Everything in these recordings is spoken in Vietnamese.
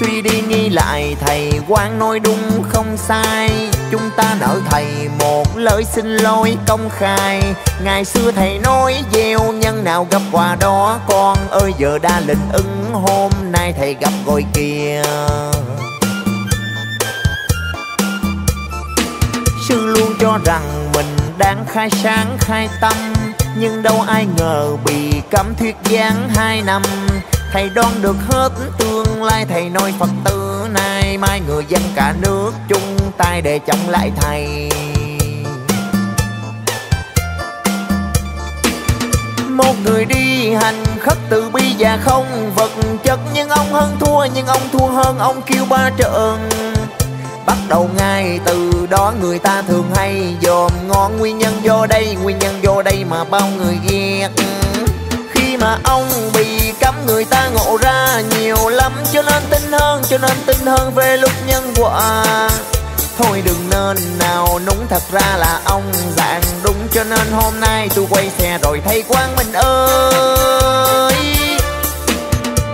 Suy đi nghĩ lại thầy Quang nói đúng không sai. Chúng ta nợ thầy một lời xin lỗi công khai. Ngày xưa thầy nói gieo nhân nào gặp quà đó, con ơi giờ đã linh ứng hôm nay thầy gặp ngồi kia. Sư luôn cho rằng mình đang khai sáng khai tâm, nhưng đâu ai ngờ bị cấm thuyết giảng 2 năm. Thầy đoán được hết tương lai, thầy nói Phật tử nay mai người dân cả nước chung tay để chống lại thầy. Một người đi hành khất từ bi và không vật chất, nhưng ông hơn thua, nhưng ông thua hơn ông kêu ba trận. Bắt đầu ngay từ đó người ta thường hay dòm ngó, nguyên nhân vô đây mà bao người ghét. Khi mà ông bị cấm người ta ngộ ra nhiều lắm, cho nên tin hơn về luật nhân quả. Thôi đừng nên nào núng, thật ra là ông dạng đúng, cho nên hôm nay tôi quay xe rồi thầy Quang mình ơi.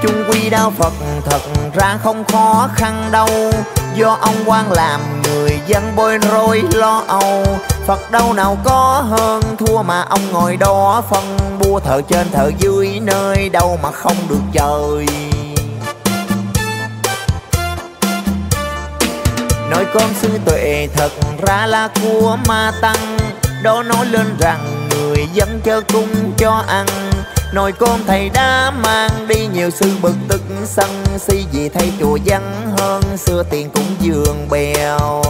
Chung quy đạo Phật thật ra không khó khăn đâu, do ông Quang làm người dân bối rối lo âu. Phật đâu nào có hơn thua mà ông ngồi đó phân bua, thờ trên thờ dưới nơi đâu mà không được trời. Nói con sư Tuệ thật ra là của ma tăng, đó nói lên rằng người dân chớ cung cho ăn. Nồi cơm thầy đã mang đi nhiều sư bực tức sân si, vì thầy chùa vắng hơn xưa tiền cũng giường bèo.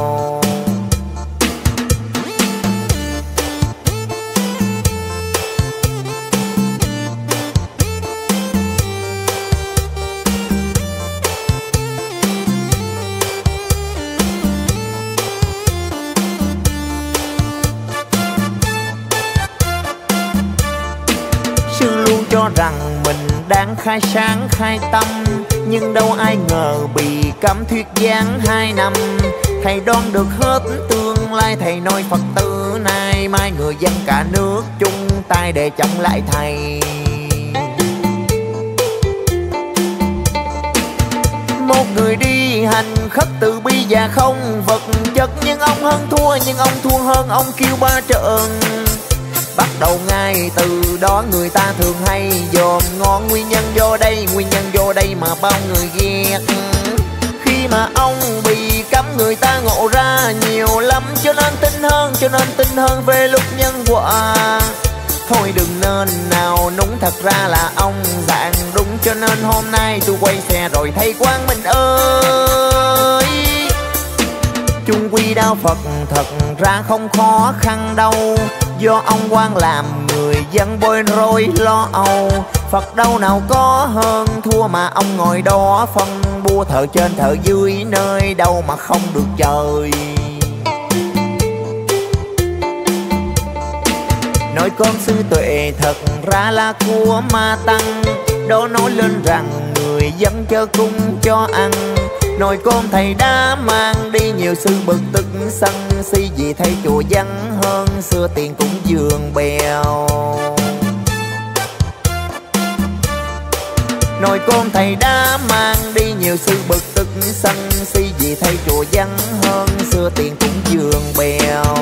Cho rằng mình đang khai sáng khai tâm, nhưng đâu ai ngờ bị cấm thuyết giảng 2 năm. Thầy đoán được hết tương lai, thầy nói Phật tử nay mai người dân cả nước chung tay để chống lại thầy. Một người đi hành khất từ bi và không vật chất, nhưng ông hơn thua, nhưng ông thua hơn ông kêu ba trận. Bắt đầu ngay từ đó người ta thường hay dòm ngó, nguyên nhân vô đây mà bao người ghét. Khi mà ông bị cấm người ta ngộ ra nhiều lắm, cho nên tin hơn về luật nhân quả. Thôi đừng nên nào núng, thật ra là ông dạng đúng, cho nên hôm nay tôi quay xe rồi thầy Quang mình ơi. Chung quy đạo Phật thật ra không khó khăn đâu, do ông Quang làm người dân bối rối lo âu. Phật đâu nào có hơn thua mà ông ngồi đó phân bua, thờ trên thờ dưới nơi đâu mà không được trời. Nói con sư Tuệ thật ra là của ma tăng, đó nói lên rằng người dân chớ cung cho ăn. Nồi cơm thầy đã mang đi nhiều sư bực tức sân si, vì thầy chùa vắng hơn xưa tiền cũng giường bèo. Nồi cơm thầy đã mang đi nhiều sư bực tức sân si, vì thầy chùa vắng hơn xưa tiền cũng giường bèo.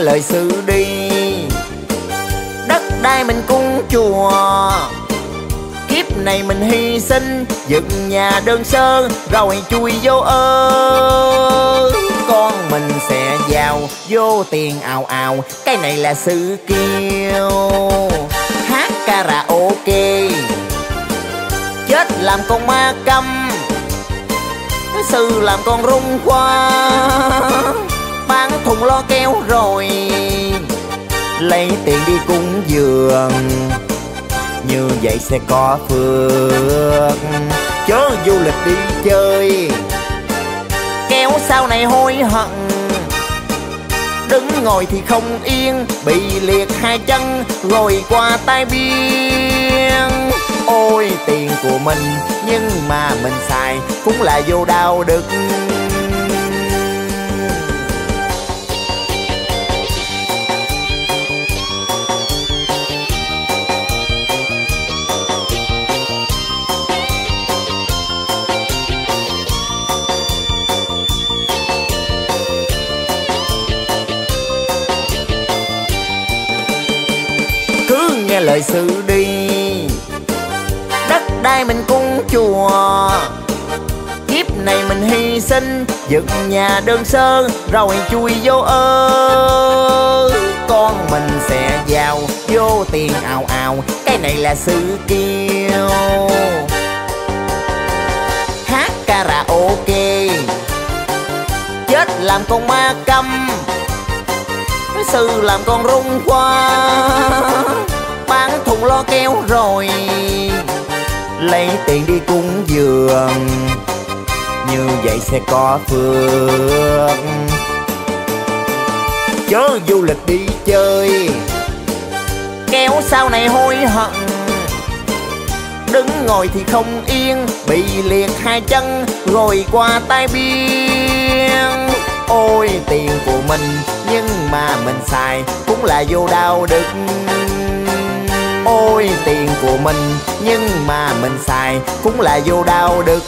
Lời sư đi đất đai mình cung chùa, kiếp này mình hy sinh dựng nhà đơn sơ rồi chui vô ơ. Con mình sẽ giàu vô tiền ào ào, cái này là sư kêu hát karaoke. Chết làm con ma câm, sư làm con rung qua. Bán thùng lo keo rồi lấy tiền đi cúng dường, như vậy sẽ có phước. Chớ du lịch đi chơi kéo sau này hối hận, đứng ngồi thì không yên, bị liệt hai chân rồi qua tai biên. Ôi tiền của mình nhưng mà mình xài cũng là vô đạo đức. Lời sư đi đất đai mình cung chùa, kiếp này mình hy sinh dựng nhà đơn sơ rồi chui vô ơ. Con mình sẽ giàu vô tiền ào ào, cái này là sự kiêu. Hát karaoke chết làm con ma câm, sư làm con rung hoa. Bán thùng lo keo rồi lấy tiền đi cúng dường, như vậy sẽ có phước. Chớ du lịch đi chơi kéo sau này hối hận, đứng ngồi thì không yên, bị liệt hai chân rồi qua tai biên. Ôi tiền của mình nhưng mà mình xài cũng là vô đạo đức. Ôi tiền của mình nhưng mà mình xài cũng là vô đạo đức.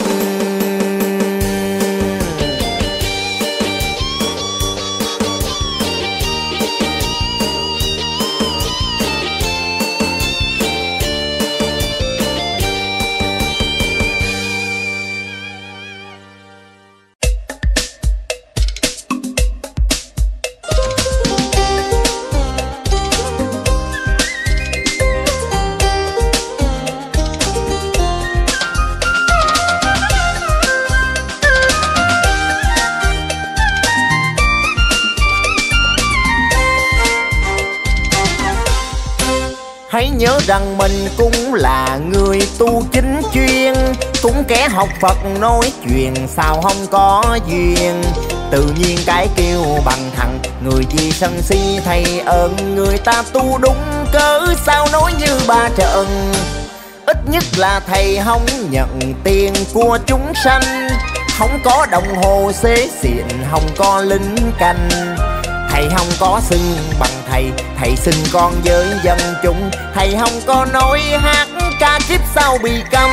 Hãy nhớ rằng mình cũng là người tu chính chuyên, cũng kẻ học Phật nói chuyện sao không có duyên. Tự nhiên cái kêu bằng thằng, người gì sân si thầy ơn. Người ta tu đúng cớ sao nói như ba trận, ít nhất là thầy không nhận tiền của chúng sanh. Không có đồng hồ xế xịn, không có lính canh, thầy không có xưng bằng thầy, thầy xưng con với dân chúng. Thầy không có nói hát ca kiếp sau bị câm.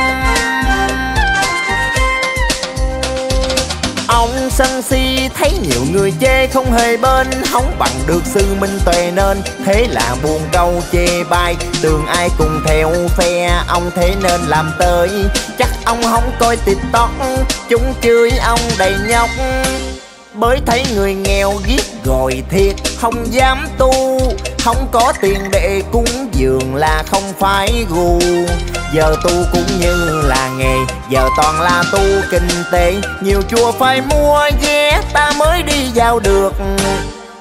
Ông sân si thấy nhiều người chê không hề bên, không bằng được sư Minh Tuệ nên thế là buồn câu chê bai. Tưởng ai cùng theo phe ông thế nên làm tới, chắc ông không coi TikTok chúng chửi ông đầy nhóc. Bởi thấy người nghèo giết rồi thiệt không dám tu, không có tiền để cúng dường là không phải gù. Giờ tu cũng như là nghề, giờ toàn là tu kinh tế, nhiều chùa phải mua vé ta mới đi vào được.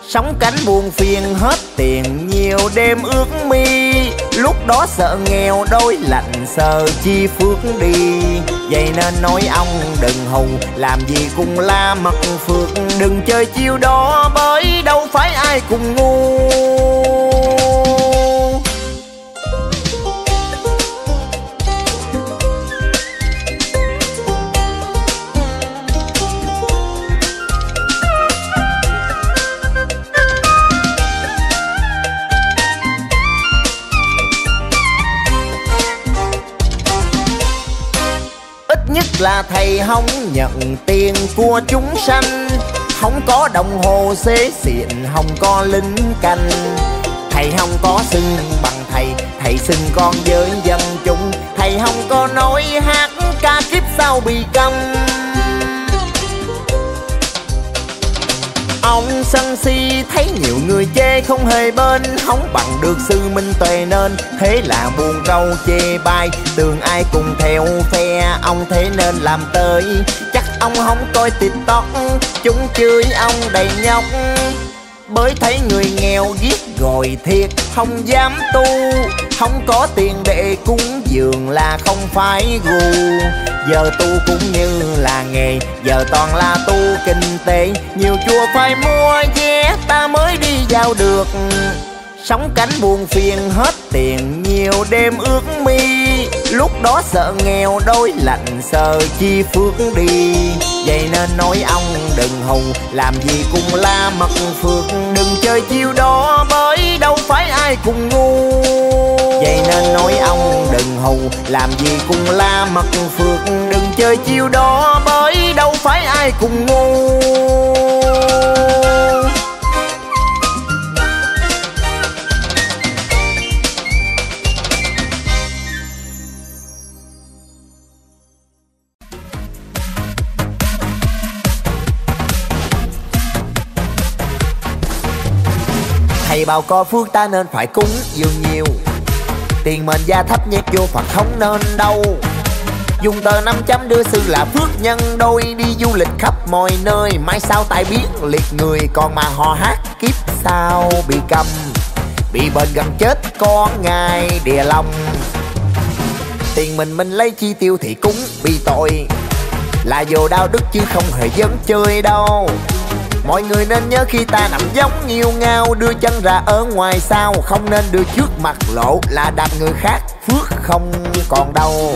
Sống cánh buồn phiền hết tiền nhiều đêm ước mi, lúc đó sợ nghèo đôi lạnh sợ chi phước đi. Vậy nên nói ông đừng hù, làm gì cũng la mặt phước, đừng chơi chiêu đó bởi đâu phải ai cũng ngu. Là thầy không nhận tiền của chúng sanh, không có đồng hồ xế xịn, không có lính canh, thầy không có xưng bằng thầy, thầy xưng con với dân chúng. Thầy không có nói hát ca kiếp sau bị câm. Ông sân si thấy nhiều người chê không hề bên, không bằng được sư Minh Tuệ nên thế là buồn câu chê bai. Tưởng ai cùng theo phe ông thế nên làm tới, chắc ông không coi TikTok chúng chửi ông đầy nhóc. bởi thấy người nghèo ghét rồi thiệt không dám tu. Không có tiền để cúng dường là không phải gù. Giờ tu cũng như là nghề, giờ toàn là tu kinh tế. Nhiều chùa phải mua vé ta mới đi vào được. Sống cánh buồn phiền hết tiền, nhiều đêm ước mi. Lúc đó sợ nghèo đôi lạnh, sợ chi phước đi. Vậy nên nói ông đừng hù, làm gì cũng la mật phước. Đừng chơi chiêu đó bởi đâu phải ai cũng ngu. Vậy nên nói ông đừng hù, làm gì cũng la mật phước. Đừng chơi chiêu đó bởi đâu phải ai cũng ngu. Thầy bảo có phước ta nên phải cúng dường nhiều. Tiền mệnh gia thấp nhét vô Phật không nên đâu. Dùng tờ 500 đưa sư là phước nhân đôi. Đi du lịch khắp mọi nơi, mai sau tai biến liệt người. Còn mà họ hát kiếp sau bị cầm, bị bệnh gần chết có ngày địa lòng. Tiền mình lấy chi tiêu thì cúng bị tội, là vô đạo đức chứ không hề dấn chơi đâu. Mọi người nên nhớ khi ta nằm giống nghiêu ngao, đưa chân ra ở ngoài sao, không nên đưa trước mặt lộ là đạp người khác phước không còn đâu.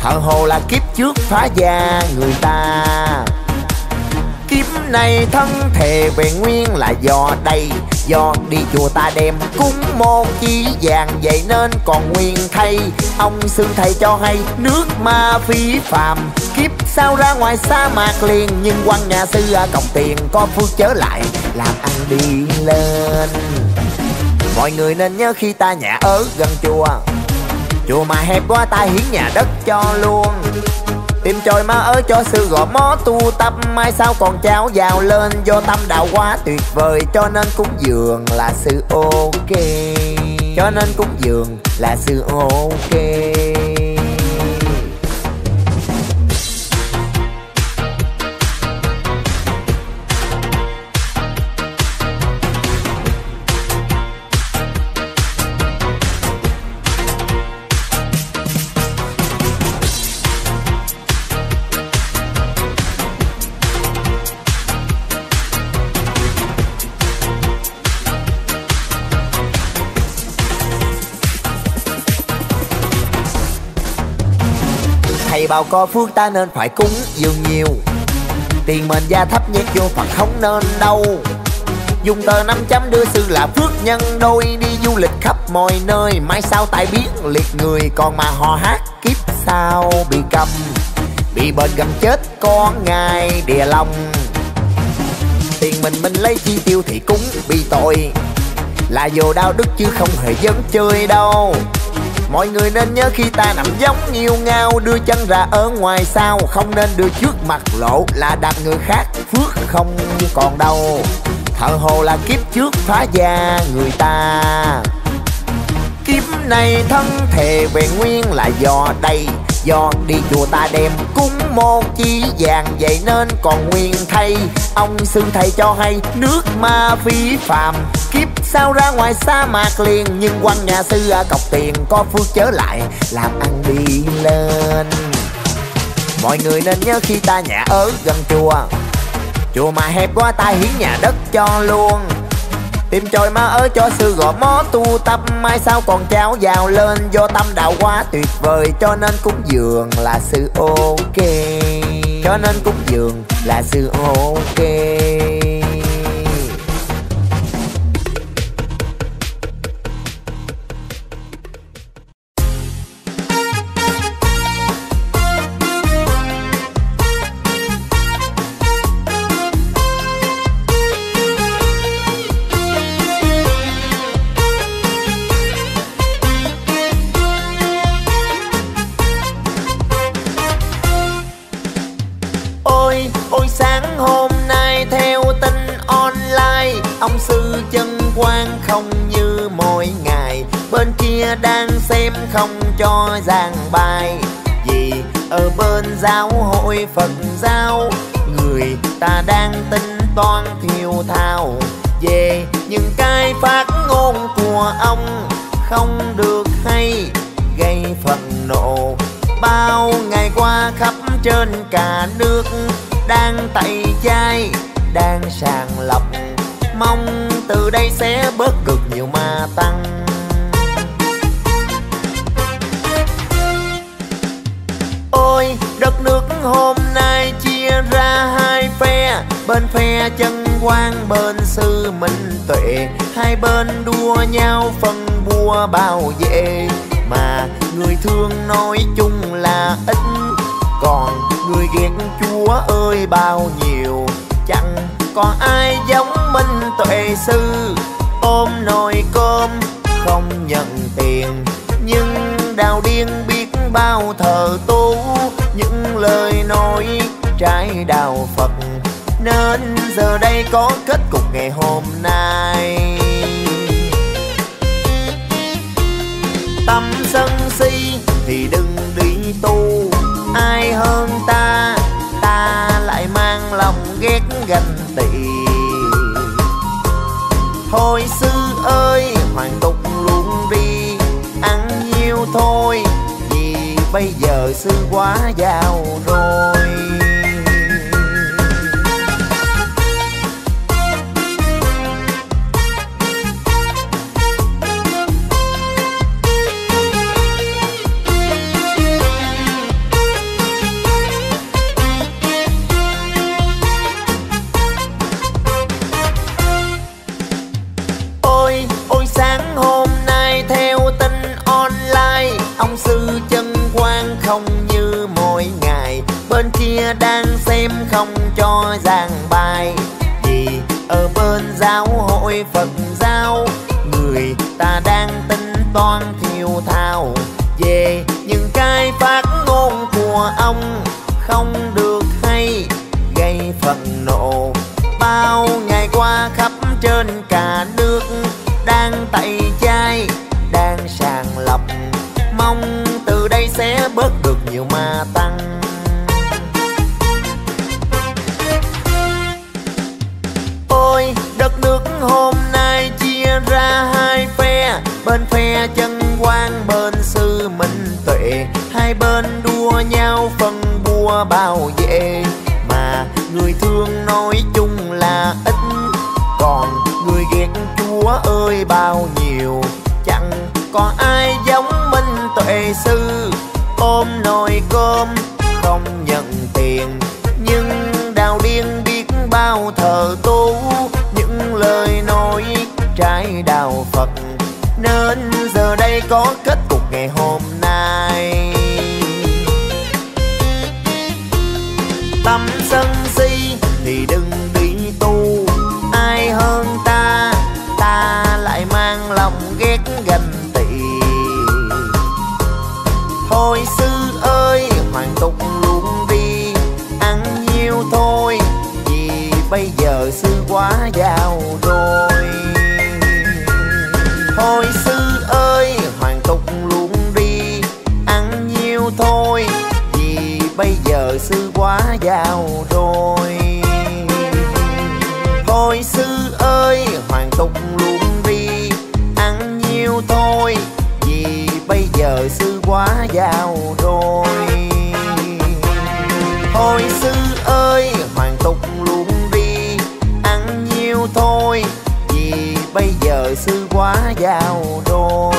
Thợ hồ là kiếp trước phá gia người ta, kiếp này thân thề về nguyên là do đây. Do đi chùa ta đem cúng một chỉ vàng, vậy nên còn nguyên thay. Ông sư thầy cho hay nước ma phí phàm, kiếp sao ra ngoài sa mạc liền. Nhưng quan nhà sư cộng tiền có phước chớ lại, làm ăn đi lên. Mọi người nên nhớ khi ta nhà ở gần chùa, chùa mà hẹp quá ta hiến nhà đất cho luôn. Tìm trời má ở cho sư gõ mó tu tâm, mai sau còn cháu giàu lên. Do tâm đạo quá tuyệt vời, cho nên cúng dường là sự ok. Cho nên cúng dường là sự ok. Thầy bảo có phước ta nên phải cúng dường nhiều. Tiền mệnh gia thấp nhét vô Phật không nên đâu. Dùng tờ 500 đưa sư là phước nhân đôi. Đi du lịch khắp mọi nơi, mai sau tai biến liệt người. Còn mà họ hát kiếp sau bị cầm, bị bệnh gần chết có ngày địa lòng. Tiền mình lấy chi tiêu thì cúng bị tội, là vô đạo đức chứ không hề dấn chơi đâu. Mọi người nên nhớ khi ta nằm giống nghiêu ngao, đưa chân ra ở ngoài sao, không nên đưa trước mặt lộ là đạp người khác phước không còn đâu. Thợ hồ là kiếp trước phá gia người ta, kiếp này thân thề về nguyên là do đây. Do đi chùa ta đem cúng một chỉ vàng, vậy nên còn nguyên thay. Ông sư thầy cho hay nước ma phí phàm, kiếp sao ra ngoài sa mạc liền. Nhưng quan nhà sư cọc tiền có phước chớ lại, làm ăn đi lên. Mọi người nên nhớ khi ta nhà ở gần chùa, chùa mà hẹp quá ta hiến nhà đất cho luôn. Tìm trời má ở cho sư gõ mó tu tâm, mai sau còn cháu giàu lên. Do tâm đạo quá tuyệt vời, cho nên cúng dường là sự ok. Cho nên cúng dường là sự ok. Ông sư Chân Quang không như mỗi ngày, bên kia đang xem không cho giảng bài. Vì ở bên giáo hội Phật giáo, người ta đang tính toán thiêu thao. về những cái phát ngôn của ông không được hay, gây phẫn nộ. Bao ngày qua khắp trên cả nước đang tẩy chay, đang sàng lọc, mong từ đây sẽ bớt cực nhiều mà tăng. Ôi đất nước hôm nay chia ra hai phe, bên phe Chân Quang, bên sư Minh Tuệ. Hai bên đua nhau phân bua bảo vệ, mà người thương nói chung là ít, còn người ghét Chúa ơi bao nhiêu. Chẳng còn ai giống Minh Tuệ sư, ôm nồi cơm không nhận tiền, nhưng đào điên biết bao thờ tu những lời nói trái đạo Phật, nên giờ đây có kết cục ngày hôm nay. Tâm sân si thì đừng đi tu, ai hơn ta, ta lại mang lòng ghét ganh tị. Thôi sư ơi, hoàn tục luôn đi, ăn nhiều thôi, vì bây giờ sư quá giàu rồi. Không như mỗi ngày, bên kia đang xem không cho giảng bài, vì ở bên giáo hội Phật giáo người ta đang tính toán thiêu thao về những cái phát ngôn của ông không được hay, gây phẫn nộ. Bao ngày qua khắp trên cả nước đang tẩy chay, đang sàng lọc, mong từ đây sẽ bớt được nhiều mà tăng. Ôi đất nước hôm nay chia ra hai phe, bên phe Chân Quang, bên sư Minh Tuệ. Hai bên đua nhau phân bua bảo vệ, mà người thương nói chung là ít, còn người ghét Chúa ơi bao nhiêu. Chẳng còn ai giống Minh Tuệ sư, ôm nồi cơm không nhận tiền, nhưng đào điên biết bao thờ tu những lời nói trái đạo Phật, nên giờ đây có kết cục ngày hôm nay. Tâm sân si thì đừng đi tu, ai hơn ta, ta lại mang lòng ghét ganh tị. Thôi sư ơi, hoàn tục luôn đi, ăn nhiều thôi, vì bây giờ sư quá giàu rồi. Thôi sư ơi, hoàn tục luôn đi, ăn nhiều thôi, vì bây giờ sư quá giàu rồi. Thôi sư ơi, hoàn tục luôn đi, ăn nhiều thôi, vì bây giờ sư quá giàu rồi. Thôi sư ơi, hoàn tục luôn đi, ăn nhiều thôi, vì bây giờ sư quá giàu rồi.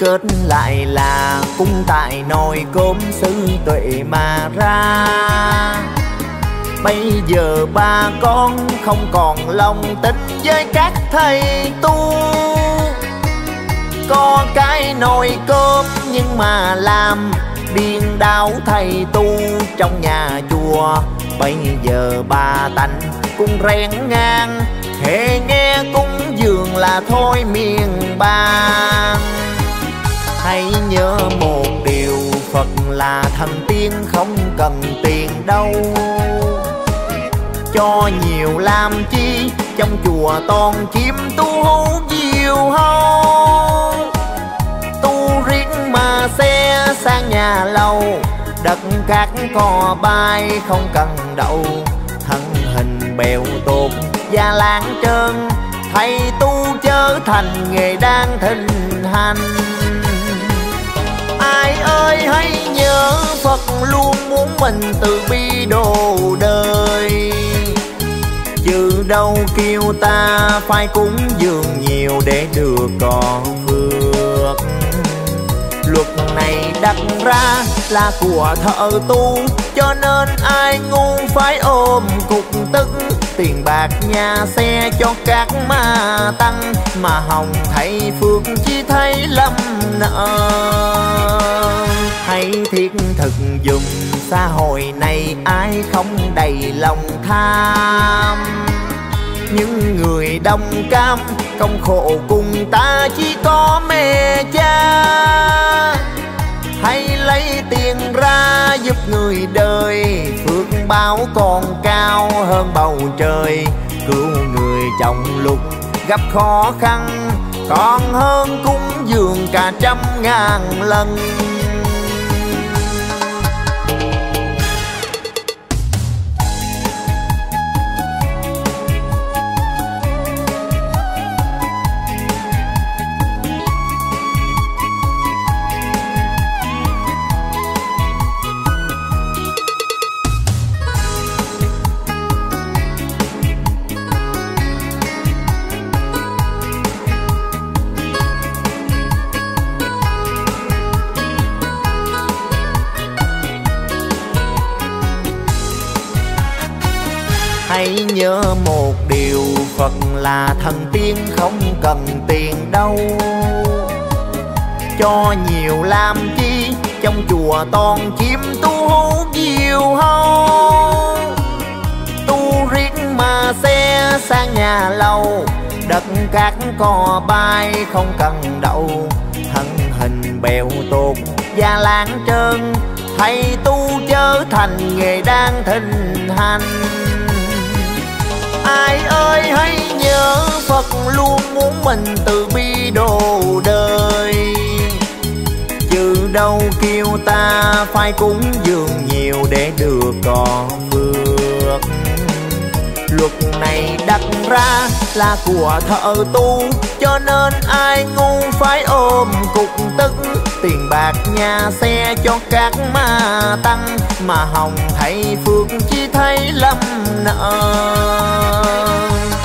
Kết lại là cũng tại nồi cơm sư Tuệ mà ra, bây giờ ba con không còn lòng tin với các thầy tu. Có cái nồi cơm nhưng mà làm điên đảo thầy tu trong nhà chùa. Bây giờ bà tánh cũng rén ngang, hễ nghe cúng dường là thôi miền Ba. Hãy nhớ một điều, Phật là thần tiên không cần tiền đâu. Cho nhiều làm chi, trong chùa toàn chim tu hú diều hâu. Tu riêng mà xe sang nhà lâu, đất cát cò bay không cần đậu. Thân hình bèo tột da láng trơn, thầy tu chớ thành nghề đang thịnh hành. Ai ơi hãy nhớ, Phật luôn muốn mình từ bi độ đời, chứ đâu kêu ta phải cúng dường nhiều để được con phước. Luật này đặt ra là của thợ tu, cho nên ai ngu phải ôm cục tức. Tiền bạc nhà xe cho các ma tăng, mà hồng thầy phước chỉ thấy lầm nợ. Hãy thiết thực dùng xã hội này, ai không đầy lòng tham. Những người đồng cam công khổ cùng ta chỉ có mẹ cha. Hãy lấy tiền ra giúp người đời, phước báo còn cao hơn bầu trời. Cứu người trong lúc gặp khó khăn, còn hơn cúng dường cả trăm ngàn lần. Hãy nhớ một điều, Phật là thần tiên không cần tiền đâu. Cho nhiều làm chi, trong chùa toàn chim tu hú diều hâu. Tu riêng mà xe sang nhà lâu, đất cát cò bay không cần đậu. Thân hình bèo tột da láng trơn, thầy tu chớ thành nghề đang thịnh hành. Ai ơi hãy nhớ, Phật luôn muốn mình từ bi độ đời, chứ đâu kêu ta phải cúng dường nhiều để được có phước. Luật này đặt ra là của thợ tu, cho nên ai ngu phải ôm cục tức. Tiền bạc nhà xe cho các ma tăng, mà hồng thầy phước chỉ thấy lầm nợ.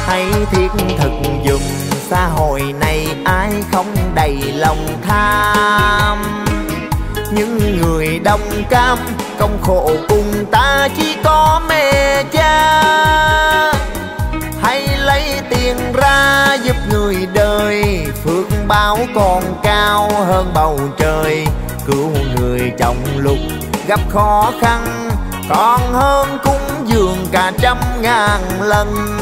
Hãy thiết thực dùng xã hội này, ai không đầy lòng tham. Những người đồng cam công khổ cùng ta chỉ có mẹ cha. Hãy lấy tiền ra giúp người đời, phước báo còn cao hơn bầu trời. Cứu người trong lúc gặp khó khăn, còn hơn cúng dường cả trăm ngàn lần.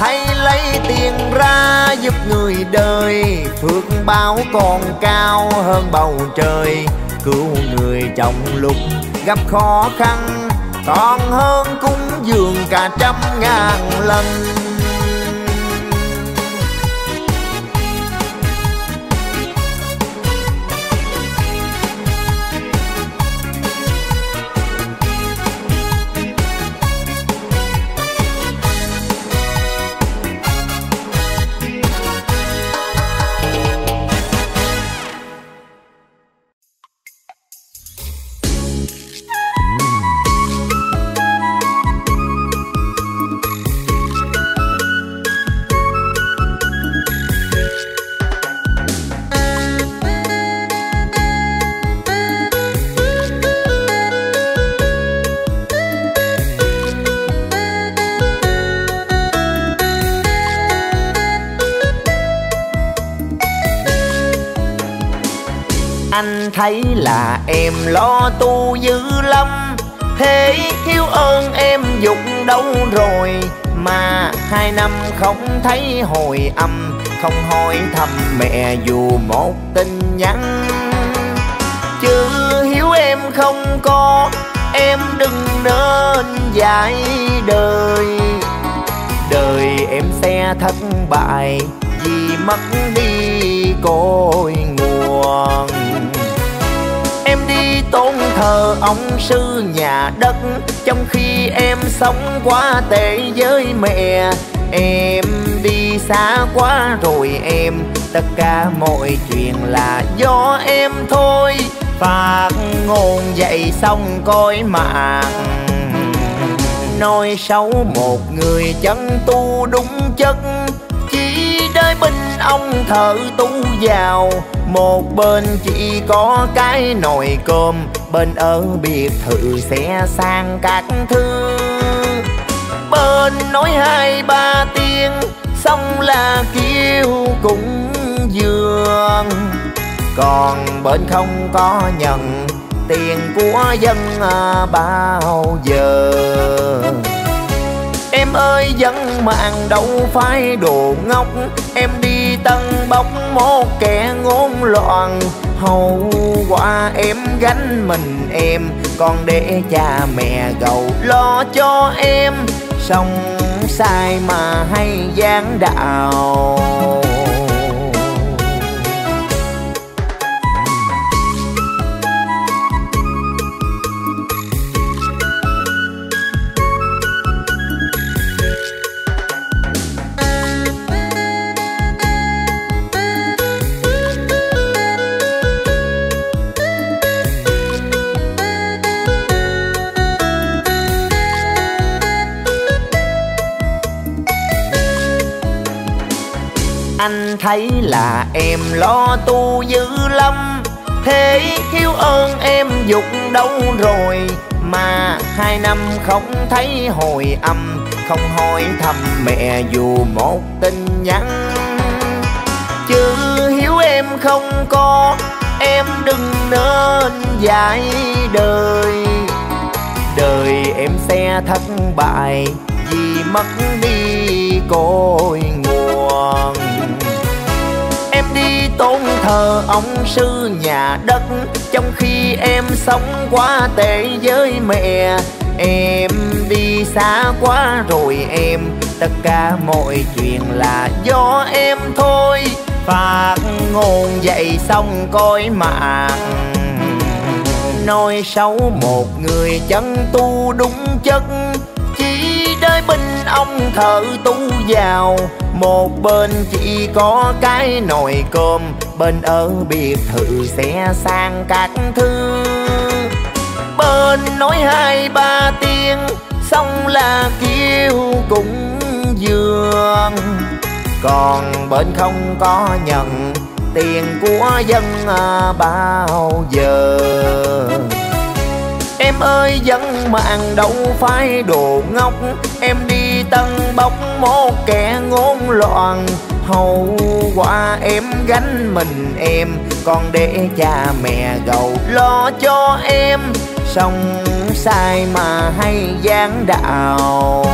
Hãy lấy tiền ra giúp người đời, phước báo còn cao hơn bầu trời. Cứu người trong lúc gặp khó khăn, còn hơn cúng dường cả trăm ngàn lần. Anh thấy là em lo tu dữ lắm, thế thiếu ơn em dục đâu rồi, mà 2 năm không thấy hồi âm, không hỏi thăm mẹ dù một tin nhắn. Chứ hiếu em không có, em đừng nên dại đời. Đời em sẽ thất bại vì mất đi cội nguồn. Em đi tôn thờ ông sư nhà đất, trong khi em sống quá tệ với mẹ. Em đi xa quá rồi em, tất cả mọi chuyện là do em thôi. Phát ngôn dậy xong coi mạng, nói xấu một người chân tu đúng chất, chỉ đới binh ông thợ tu vào. Một bên chỉ có cái nồi cơm, bên ở biệt thự sẽ sang các thứ. Bên nói 2-3 tiếng, xong là kêu cũng dường. Còn bên không có nhận tiền của dân bao giờ. Em ơi dân mạng đâu phải đồ ngốc, em đi tân bốc một kẻ ngôn loạn. Hậu quả em gánh mình em, còn để cha mẹ gầu lo cho em. Sống sai mà hay gián đạo. Anh thấy là em lo tu dữ lắm, thế thiếu ơn em dục đâu rồi, mà 2 năm không thấy hồi âm, không hỏi thăm mẹ dù một tin nhắn. Chứ hiếu em không có, em đừng nên dại đời. Đời em sẽ thất bại vì mất đi cội nguồn. Đi tôn thờ ông sư nhà đất, trong khi em sống quá tệ với mẹ. Em đi xa quá rồi em, tất cả mọi chuyện là do em thôi. Phát ngôn dậy xong coi mạng, nói xấu một người chân tu đúng chất, chỉ đới binh ông thợ tu vào. Một bên chỉ có cái nồi cơm, bên ở biệt thự sẽ sang các thứ. Bên nói 2-3 tiếng, xong là kêu cũng dường. Còn bên không có nhận tiền của dân bao giờ. Em ơi dân mạng đâu phải đồ ngốc, em đi tân bốc một kẻ ngôn loạn. Hậu quả em gánh mình em, còn để cha mẹ gầu lo cho em. Sống sai mà hay gián đạo.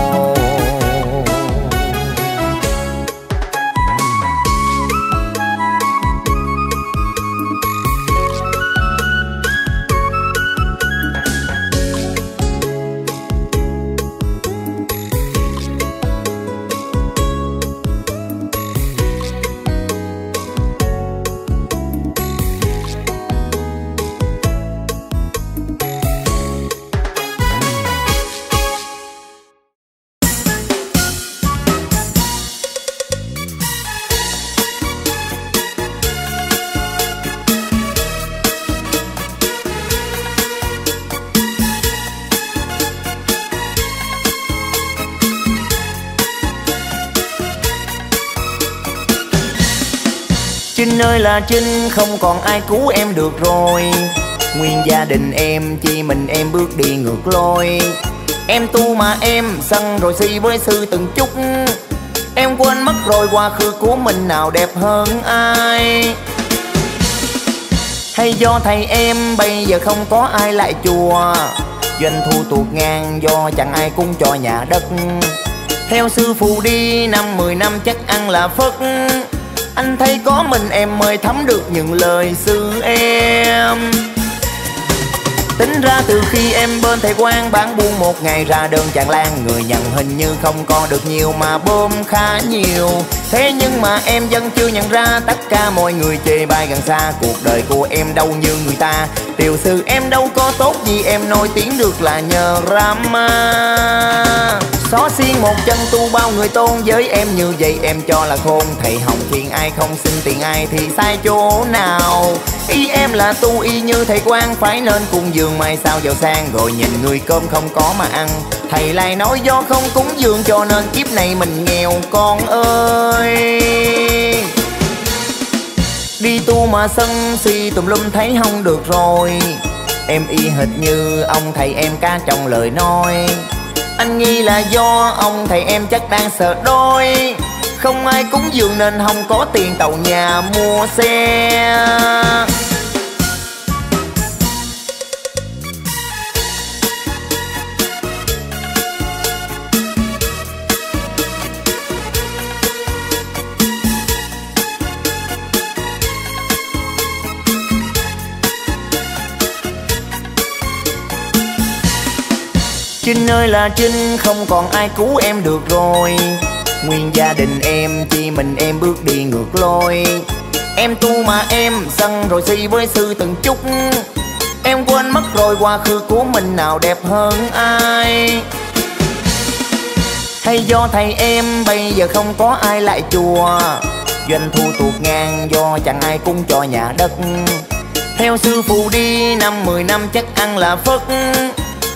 Trinh ơi là Trinh, không còn ai cứu em được rồi. Nguyên gia đình em, chỉ mình em bước đi ngược lối. Em tu mà em săn rồi si với sư từng chút. Em quên mất rồi quá khứ của mình nào đẹp hơn ai. Hay do thầy em bây giờ không có ai lại chùa, doanh thu tuột ngang do chẳng ai cũng cho nhà đất. Theo sư phụ đi năm 10 năm chắc ăn là phất. Anh thầy có mình em mới thấm được những lời sư em. Tính ra từ khi em bên thầy Quang bán buôn một ngày ra đơn chàng lan, người nhận hình như không có được nhiều mà bơm khá nhiều. Thế nhưng mà em vẫn chưa nhận ra, tất cả mọi người chê bai gần xa. Cuộc đời của em đâu như người ta, tiểu sư em đâu có tốt gì. Em nổi tiếng được là nhờ drama. Xó xiên một chân tu bao người tôn, với em như vậy em cho là khôn. Thầy hồng thiền ai không xin tiền ai thì sai chỗ nào. Ý em là tu y như thầy Quang, phải nên cúng dường mai sao giàu sang. Rồi nhìn người cơm không có mà ăn, thầy lại nói do không cúng dường cho nên kiếp này mình nghèo con ơi. Đi tu mà sân si tùm lum thấy không được rồi, em y hệt như ông thầy em cá trong lời nói. Anh nghi là do ông thầy em chắc đang sợ đôi, không ai cúng dường nên không có tiền tàu nhà mua xe. Trinh ơi là Trinh, không còn ai cứu em được rồi. Nguyên gia đình em, chỉ mình em bước đi ngược lối. Em tu mà em sân rồi si với sư từng chút. Em quên mất rồi quá khứ của mình nào đẹp hơn ai. Hay do thầy em bây giờ không có ai lại chùa, doanh thu tuột ngang do chẳng ai cúng cho nhà đất. Theo sư phụ đi năm 10 năm chắc ăn là phất.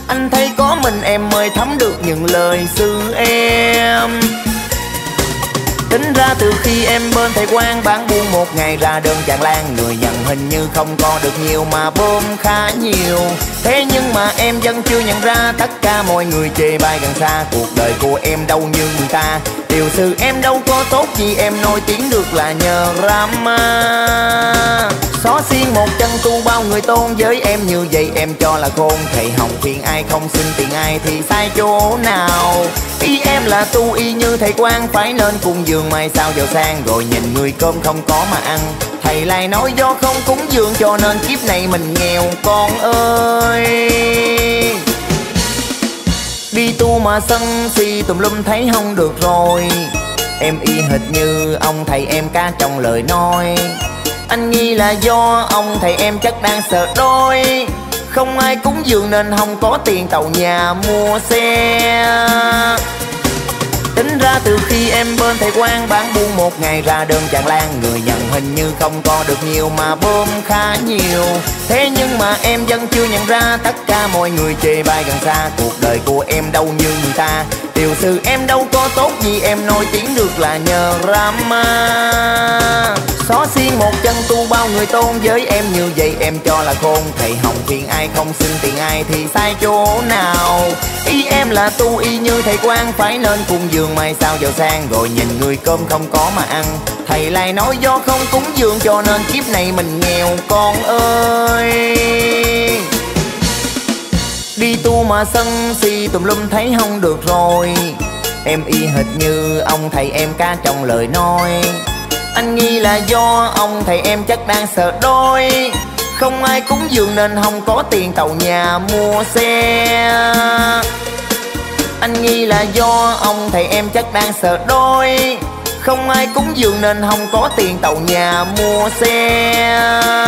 Anh thầy có mình em mới thấm được những lời sư em. Tính ra từ khi em bên thầy Quang bán buôn một ngày ra đơn chàng lan, người nhận hình như không có được nhiều mà bơm khá nhiều. Thế nhưng mà em vẫn chưa nhận ra, tất cả mọi người chê bai gần xa. Cuộc đời của em đâu như người ta, tiểu sư em đâu có tốt gì. Em nổi tiếng được là nhờ drama. Xó xiên một chân tu bao người tôn, với em như vậy em cho là khôn. Thầy hồng phiền ai không xin tiền ai thì sai chỗ nào. Ý em là tu y như thầy Quang, phải nên cúng dường mai sao giàu sang. Rồi nhìn người cơm không có mà ăn, thầy lại nói do không cúng dường cho nên kiếp này mình nghèo con ơi. Đi tu mà sân si tùm lum thấy không được rồi, em y hệt như ông thầy em cá trong lời nói. Anh nghi là do ông thầy em chắc đang sợ đôi, không ai cúng dường nên không có tiền tàu nhà mua xe. Tính ra từ khi em bên thầy Quang bán buôn một ngày ra đơn chàng lan, người nhận hình như không có được nhiều mà bơm khá nhiều. Thế nhưng mà em vẫn chưa nhận ra, tất cả mọi người chê bai gần xa. Cuộc đời của em đâu như người ta, tiểu sư em đâu có tốt gì. Em nổi tiếng được là nhờ drama. Xó xiên một chân tu bao người tôn, với em như vậy em cho là khôn. Thầy hồng phiền ai không xin tiền ai thì sai chỗ nào. Ý em là tu y như thầy Quang, phải nên cúng dường mai sao giàu sang. Rồi nhìn người cơm không có mà ăn, thầy lại nói do không cúng dường cho nên kiếp này mình nghèo con ơi. Đi tu mà sân si tùm lum thấy không được rồi, em y hệt như ông thầy em cá trong lời nói. Anh nghi là do ông thầy em chắc đang sợ đôi, không ai cúng dường nên không có tiền tàu nhà mua xe. Anh nghi là do ông thầy em chắc đang sợ đôi, không ai cúng dường nên không có tiền tàu nhà mua xe.